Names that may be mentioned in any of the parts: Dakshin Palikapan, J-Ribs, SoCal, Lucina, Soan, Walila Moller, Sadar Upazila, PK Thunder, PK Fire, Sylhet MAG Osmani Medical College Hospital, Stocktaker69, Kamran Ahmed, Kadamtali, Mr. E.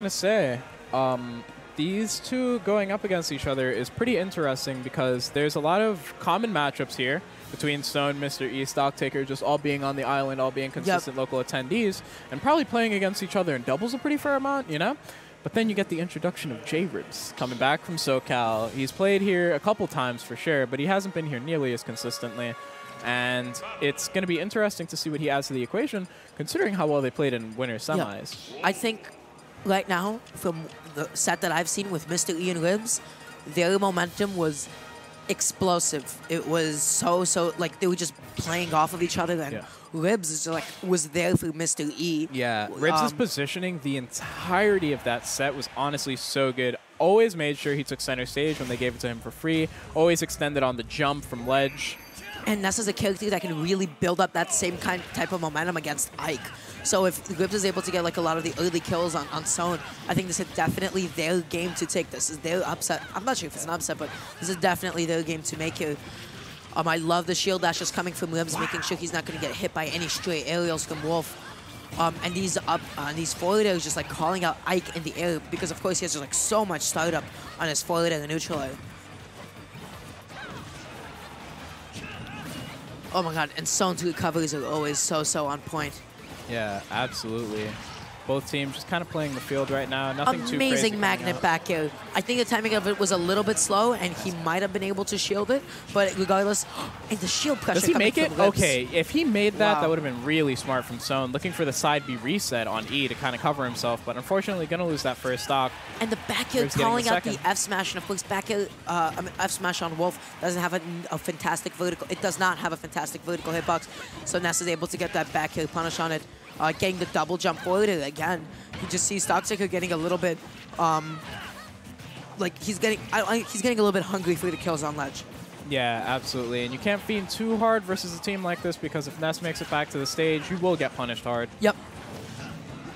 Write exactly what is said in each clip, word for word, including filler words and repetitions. gonna say, um, these two going up against each other is pretty interesting because there's a lot of common matchups here between Soan, Mister E, Stocktaker, just all being on the island, all being consistent yep. local attendees, and probably playing against each other in doubles a pretty fair amount, you know? But then you get the introduction of J-Ribs coming back from SoCal. He's played here a couple times for sure, but he hasn't been here nearly as consistently. And it's going to be interesting to see what he adds to the equation, considering how well they played in winter semis. Yeah. I think right now, from the set that I've seen with Mister E and Ribs, their momentum was explosive. It was so, so, like, they were just playing off of each other. And yeah. Ribs is just like, was there for Mister E. Yeah, Ribs' um, positioning the entirety of that set was honestly so good. Always made sure he took center stage when they gave it to him for free. Always extended on the jump from ledge. And Ness is a character that can really build up that same kind type of momentum against Ike. So if Ribs is able to get like a lot of the early kills on, on Soan, I think this is definitely their game to take. This is their upset. I'm not sure if it's an upset, but this is definitely their game to make here. Um, I love the shield dash just coming from Ribs, wow. making sure he's not going to get hit by any stray aerials from Wolf. Um, and these up on uh, these forward airs just like calling out Ike in the air because of course he has just like so much startup on his forward and the neutral air. Oh my god, and Soan's recoveries are always so, so on point. Yeah, absolutely. Both teams just kind of playing the field right now. Nothing Amazing too crazy. Amazing magnet back air. I think the timing of it was a little bit slow, and he might have been able to shield it. But regardless, and the shield pressure. Does he make it? Okay, if he made that, wow. that would have been really smart from Soan. Looking for the side B reset on E to kind of cover himself, but unfortunately going to lose that first stock. And the back air calling the out the F smash, and of course back air uh, I mean, F smash on Wolf doesn't have a, a fantastic vertical. It does not have a fantastic vertical hitbox. So Ness is able to get that back air punish on it. Uh, getting the double jump forward again. You just see Stocktaker getting a little bit, um, like he's getting, I, I, he's getting a little bit hungry for the kills on ledge. Yeah, absolutely. And you can't fiend too hard versus a team like this because if Ness makes it back to the stage, you will get punished hard. Yep.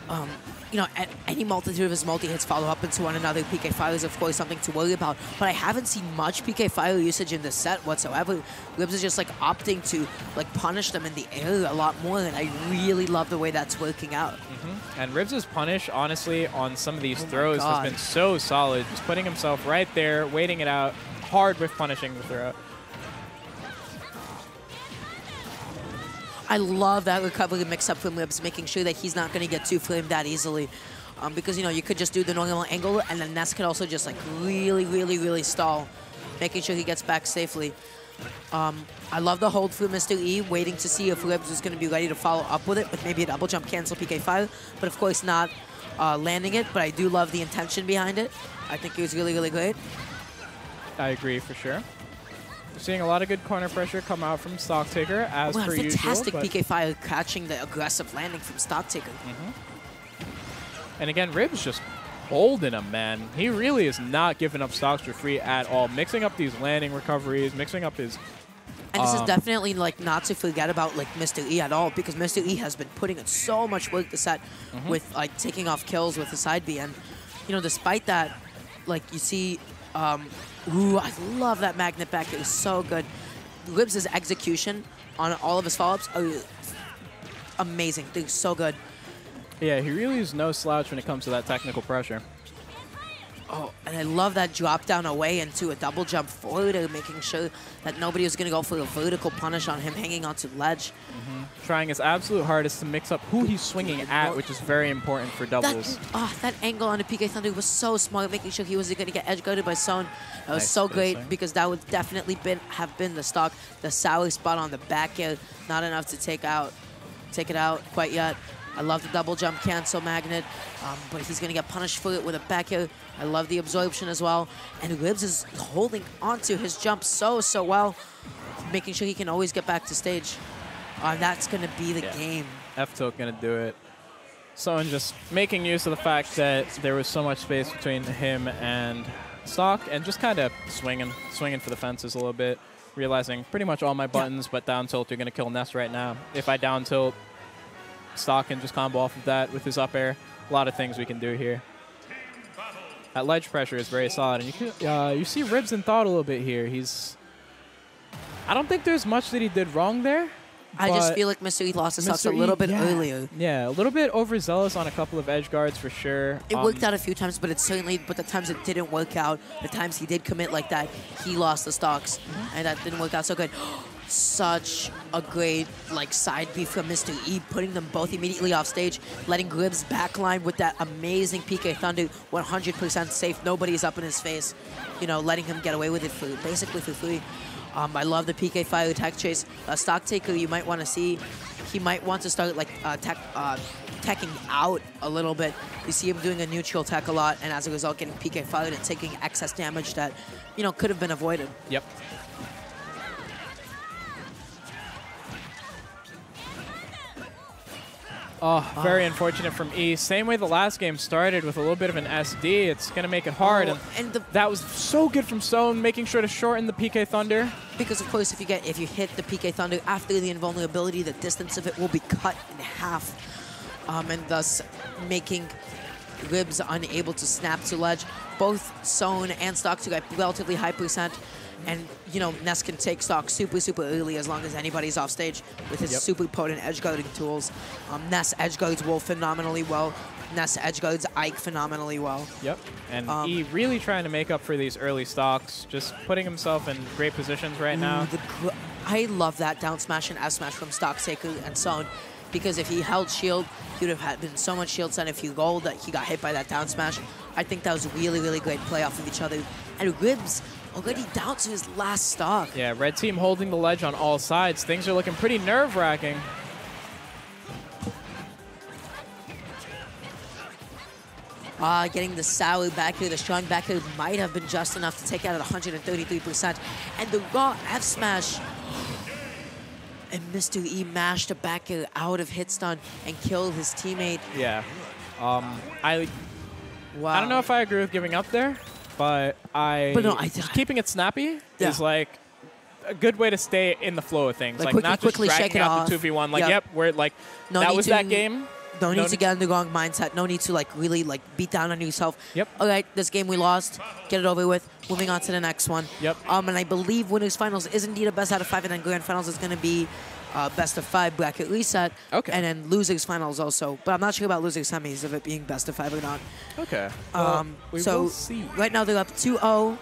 Um, you know, at any multitude of his multi-hits follow up into one another. P K Fire is, of course, something to worry about. But I haven't seen much P K Fire usage in this set whatsoever. Ribs is just, like, opting to, like, punish them in the air a lot more. And I really love the way that's working out. Mm-hmm. And Ribs' punish, honestly, on some of these oh throws has been so solid. Just putting himself right there, waiting it out, hard with punishing the throw. I love that recovery mix-up from Ribs, making sure that he's not going to get two-framed that easily. Um, because, you know, you could just do the normal angle, and then Ness could also just, like, really, really, really stall, making sure he gets back safely. Um, I love the hold for Mister E, waiting to see if Ribs was going to be ready to follow up with it, with maybe a double jump cancel P K Fire, but of course not uh, landing it. But I do love the intention behind it. I think it was really, really great. I agree for sure. We're seeing a lot of good corner pressure come out from Stocktaker, as wow, per usual. Fantastic P K Fire catching the aggressive landing from Stocktaker. Mm-hmm. And again, Ribs just holding him, man. He really is not giving up stocks for free at all. Mixing up these landing recoveries, mixing up his... And this um, is definitely like not to forget about like Mister E at all, because Mister E has been putting in so much work this set mm-hmm. with like taking off kills with the side B. And, you know, despite that, like you see... Um, Ooh, I love that magnet back. It was so good. Ribs' execution on all of his follow-ups are amazing. They're so good. Yeah, he really is no slouch when it comes to that technical pressure. Oh, and I love that drop down away into a double jump forward, making sure that nobody was going to go for a vertical punish on him hanging onto ledge. Mm-hmm. Trying his absolute hardest to mix up who he's swinging at, which is very important for doubles. That, oh, that angle on the P K Thunder was so smart, making sure he wasn't going to get edge guarded by Soan. That was nice so great thing. Because that would definitely been, have been the stock, the sour spot on the back air, not enough to take out, take it out quite yet. I love the double jump cancel magnet, um, but he's going to get punished for it with a back air. I love the absorption as well. And Ribs is holding onto his jump so, so well, making sure he can always get back to stage. Uh, that's going to be the yeah. game. F-Tilt going to do it. Soan just making use of the fact that there was so much space between him and Stock and just kind of swinging, swinging for the fences a little bit, realizing pretty much all my buttons, yeah. but down tilt, you're going to kill Ness right now. If I down tilt, Stock and just combo off of that with his up air. A lot of things we can do here. That ledge pressure is very solid. And you, can, uh, you see Ribs in thought a little bit here. He's... I don't think there's much that he did wrong there. I just feel like Mister E lost his socks a little bit yeah. earlier. Yeah, a little bit overzealous on a couple of edge guards for sure. It um, worked out a few times, but it certainly, but the times it didn't work out, the times he did commit like that, he lost the stocks, and that didn't work out so good. Such a great like side B from Mister E, putting them both immediately off stage, letting Ribs backline with that amazing P K Thunder, one hundred percent safe. Nobody's up in his face, you know, letting him get away with it for basically for free. Um, I love the P K fire attack chase. Uh, Stocktaker, you might want to see, he might want to start like uh, tech, uh, teching out a little bit. You see him doing a neutral tech a lot, and as a result, getting P K fired and taking excess damage that, you know, could have been avoided. Yep. Oh, very oh. unfortunate from E. Same way the last game started with a little bit of an S D. It's going to make it hard. Oh, and and that was so good from Soan, making sure to shorten the P K Thunder. Because, of course, if you get if you hit the P K Thunder after the invulnerability, the distance of it will be cut in half, um, and thus making Ribs unable to snap to ledge. Both Soan and Stocks got relatively high percent. And, you know, Ness can take stock super, super early as long as anybody's off stage with his yep. super potent edge guarding tools. Um, Ness edge guards Wolf phenomenally well. Ness edge guards Ike phenomenally well. Yep. And um, E really trying to make up for these early stocks, just putting himself in great positions right ooh, now. The I love that down smash and F smash from Stocktaker and Soan, because if he held shield, he would have been so much shield sent if he rolled that he got hit by that down smash. I think that was a really, really great play off of each other. And Ribs already down to his last stock. Yeah, red team holding the ledge on all sides. Things are looking pretty nerve-wracking. Ah, uh, getting the sour back here, the strong back here might have been just enough to take out at one hundred thirty-three percent. And the raw F smash. And Mister E mashed a back air out of hit stun and killed his teammate. Yeah. Um, I, wow. I don't know if I agree with giving up there. But I, but no, I just keeping it snappy yeah. is like a good way to stay in the flow of things. Like, like quickly, not just quickly dragging out the two v one. Like, yep, yep we're like, no that was to, that game. No need no to get in the wrong mindset. No need to like really like beat down on yourself. Yep. All right, this game we lost. Get it over with. Moving on to the next one. Yep. Um, and I believe winners finals is indeed a best out of five, and then grand finals is going to be uh, best of five bracket reset. Okay. And then losers finals also, but I'm not sure about losers semis of it being best of five or not. Okay. Um. Well, we so will see. Right now they're up two oh.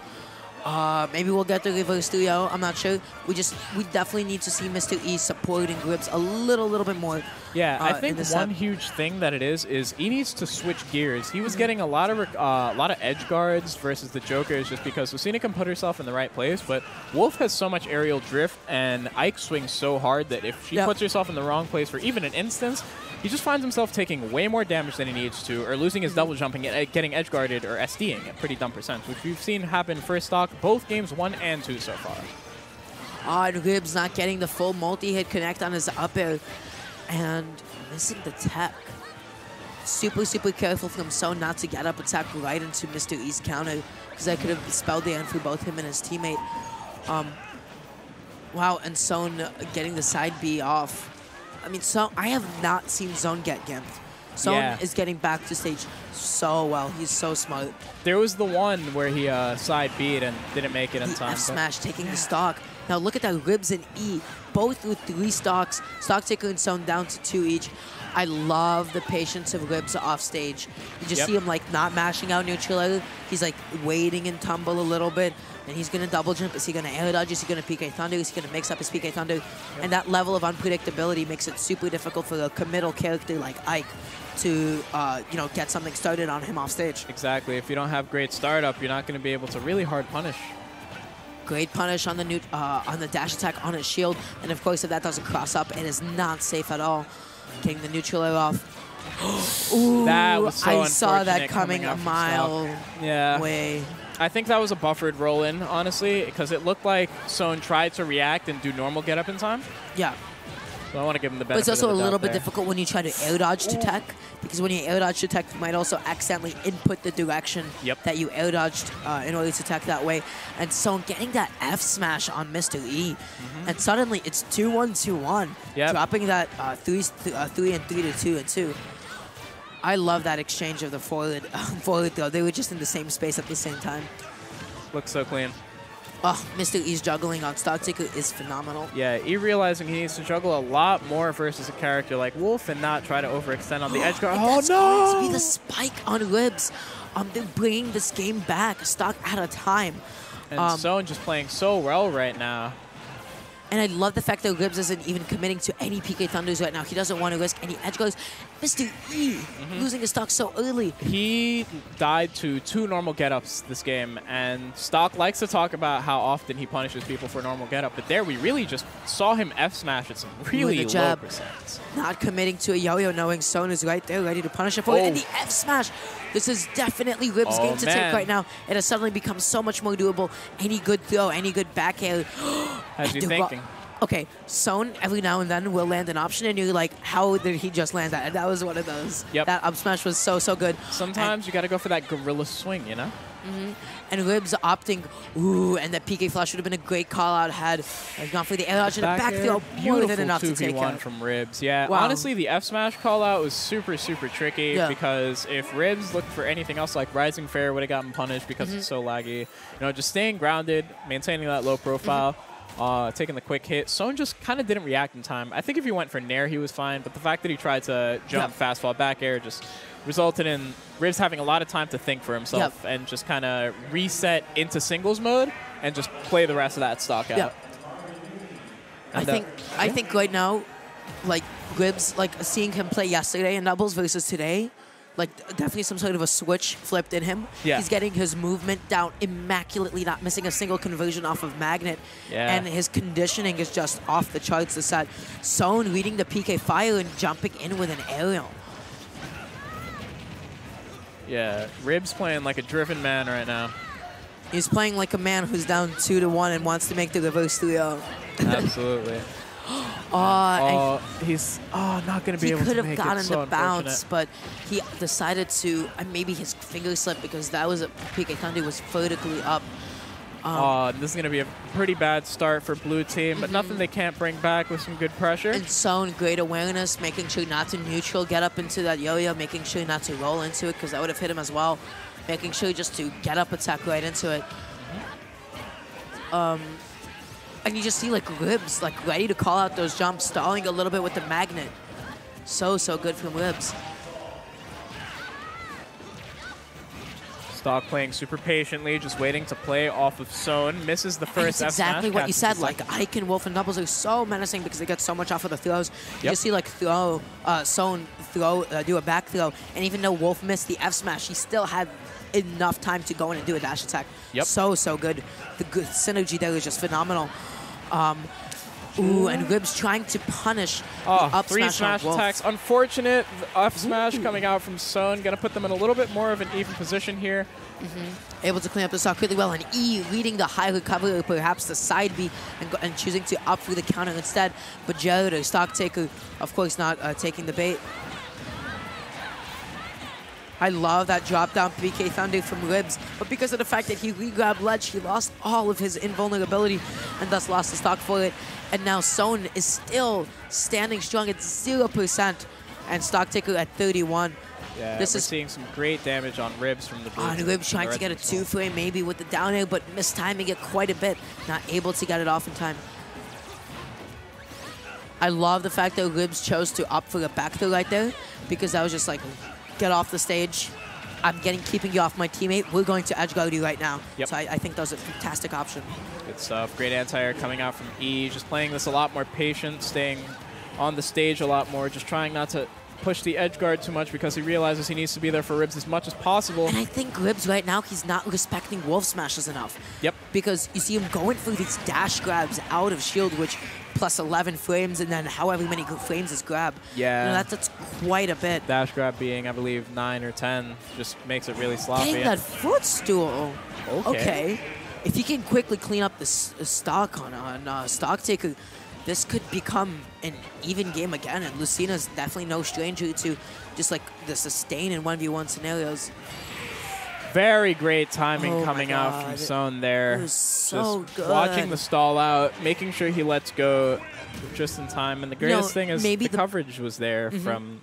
Uh, maybe we'll get the reverse three oh. I'm not sure. We just we definitely need to see Mister E supporting Ribs a little, little bit more. Yeah, uh, I think one set. huge thing that it is is E needs to switch gears. He was getting a lot of rec uh, a lot of edge guards versus the Jokers just because Lucina can put herself in the right place, but Wolf has so much aerial drift and Ike swings so hard that if she yep. puts herself in the wrong place for even an instance, he just finds himself taking way more damage than he needs to, or losing his double jumping and getting edge guarded or SDing at pretty dumb percents, which we've seen happen first stock, both games one and two so far. Ah, and Ribs not getting the full multi-hit connect on his up air and missing the tech. Super, super careful from Soan not to get up attack right into Mister E's counter, because that could have spelled the end for both him and his teammate. Um, wow, and Soan getting the side B off. I mean, so I have not seen Soan get gimped. Soan yeah. is getting back to stage so well. He's so smart. There was the one where he uh, side beat and didn't make it in time. F smash taking the stock. Now look at that, Ribs and E, both with three stocks. Stocktaker and Soan down to two each. I love the patience of Ribs off stage. You just yep. see him like not mashing out neutral air. He's like waiting and tumble a little bit. And he's going to double jump. Is he going to air dodge? Is he going to P K Thunder? Is he going to mix up his P K Thunder? Yep. And that level of unpredictability makes it super difficult for a committal character like Ike to uh, you know, get something started on him off stage. Exactly. If you don't have great startup, you're not going to be able to really hard punish. Great punish on the new, uh, on the dash attack on his shield. And of course, if that doesn't cross up, it is not safe at all. Getting the neutral air off. Ooh, that was so I saw that coming, coming a mile yeah. away. I think that was a buffered roll-in, honestly, because it looked like Soan tried to react and do normal get-up in time. Yeah. So I want to give him the benefit of the doubt. It's also a little bit difficult when you try to air dodge to tech, because when you air dodge to tech, you might also accidentally input the direction yep. that you air dodged uh, in order to tech that way. And Soan getting that F smash on Mister E, mm-hmm. and suddenly it's two one, two one, yep. dropping that uh, three, th uh, three and three to two and two. I love that exchange of the forward, um, forward throw. They were just in the same space at the same time. Looks so clean. Oh, Mister E's juggling on Stocktaker is phenomenal. Yeah, E realizing he needs to juggle a lot more versus a character like Wolf and not try to overextend on the edge guard. Oh, that's no! Going to be the spike on Ribs. Um, they're bringing this game back, a stock at a time. And um, Soan just playing so well right now. And I love the fact that Ribs isn't even committing to any P K Thunders right now. He doesn't want to risk any edge guards. Mister E, mm-hmm. losing his stock so early. He died to two normal get-ups this game, and Stock likes to talk about how often he punishes people for normal get-up, but there we really just saw him F-smash at some really low percents. Not committing to a yo-yo, knowing Soan is right there, ready to punish him for oh. it. And the F-smash! This is definitely Ribs' oh, game to man. take right now. It has suddenly become so much more doable. Any good throw, any good back air. How's you thinking? Okay, Soan every now and then will land an option, and you're like, how did he just land that? And that was one of those. Yep. That up smash was so, so good. Sometimes and you got to go for that gorilla swing, you know? Mm-hmm. And Ribs opting, ooh, and that P K flush would have been a great call-out had gone for the air dodge and the back throw. More than enough to take it. From Ribs. Yeah, wow. Honestly, the F-smash call-out was super, super tricky yeah. because if Ribs looked for anything else, like Rising Fair would have gotten punished because mm-hmm. it's so laggy. You know, just staying grounded, maintaining that low profile. Mm-hmm. Uh, taking the quick hit. Soan just kind of didn't react in time. I think if he went for Nair, he was fine, but the fact that he tried to jump yep. fast fall back air just resulted in Ribs having a lot of time to think for himself yep. and just kind of reset into singles mode and just play the rest of that stock out. Yep. I, think, I think right now, like, Ribs, like, seeing him play yesterday in doubles versus today, like, definitely some sort of a switch flipped in him. Yeah. He's getting his movement down immaculately, not missing a single conversion off of Magnet. Yeah. And his conditioning is just off the charts this set. Soan reading the P K fire and jumping in with an aerial. Yeah, Ribs playing like a driven man right now. He's playing like a man who's down two to one and wants to make the reverse three oh. Absolutely. Uh, oh, he's oh, not going to be able to make it. He could have gotten the bounce, but he decided to, uh, maybe his finger slipped because that was a P K Thunder was vertically up. Um, oh, this is going to be a pretty bad start for blue team, but mm-hmm. nothing they can't bring back with some good pressure. And Soan, great awareness, making sure not to neutral, get up into that yo-yo, making sure not to roll into it because that would have hit him as well. Making sure just to get up attack right into it. Um... And you just see, like, Ribs, like, ready to call out those jumps, stalling a little bit with the Magnet. So, so good from Ribs. Stock playing super patiently, just waiting to play off of Soan. Misses the first F-smash. Exactly what you said. Like, Ike and Wolf and doubles are so menacing because they get so much off of the throws. Yep. You just see, like, throw, uh, Soan throw, uh, do a back throw. And even though Wolf missed the F-smash, he still had enough time to go in and do a dash attack. Yep. So, so good. The good synergy there is just phenomenal. Um, ooh, and Ribs trying to punish oh, the up three smash, smash attacks. Unfortunate the up smash ooh. coming out from Soan. Going to put them in a little bit more of an even position here. Mm-hmm. Able to clean up the stock really well. And E leading the high recovery, or perhaps the side B, and, go, and choosing to up through the counter instead. But Jared, or stock taker, of course not uh, taking the bait. I love that drop down P K Thunder from Ribs, but because of the fact that he re-grabbed ledge, he lost all of his invulnerability and thus lost the stock for it. And now Soan is still standing strong at zero percent and Stocktaker at thirty-one. Yeah, this we're is seeing some great damage on Ribs from the blue. On Ribs trying to get a two frame maybe with the down air, but mistiming it quite a bit, not able to get it off in time. I love the fact that Ribs chose to opt for a back throw right there because that was just like, get off the stage. I'm getting keeping you off my teammate. We're going to edge guard you right now. Yep. So I, I think that was a fantastic option. Good stuff. Great anti-air coming out from E. Just playing this a lot more patient, staying on the stage a lot more, just trying not to push the edge guard too much because he realizes he needs to be there for Ribs as much as possible. And I think Ribs right now, he's not respecting Wolf smashes enough. Yep. Because you see him going through these dash grabs out of shield, which plus eleven frames, and then however many frames is grab. Yeah. You know, that, that's quite a bit. Dash grab being, I believe, nine or ten just makes it really sloppy. Dang, that footstool. Okay. okay. If he can quickly clean up the stock on, on uh, Stocktaker, this could become an even game again, and Lucina's definitely no stranger to just like the sustain in one v one scenarios. Very great timing oh coming out from Soan there. It was so just good. Watching the stall out, making sure he lets go just in time. And the greatest no, thing is the, the coverage was there mm-hmm. from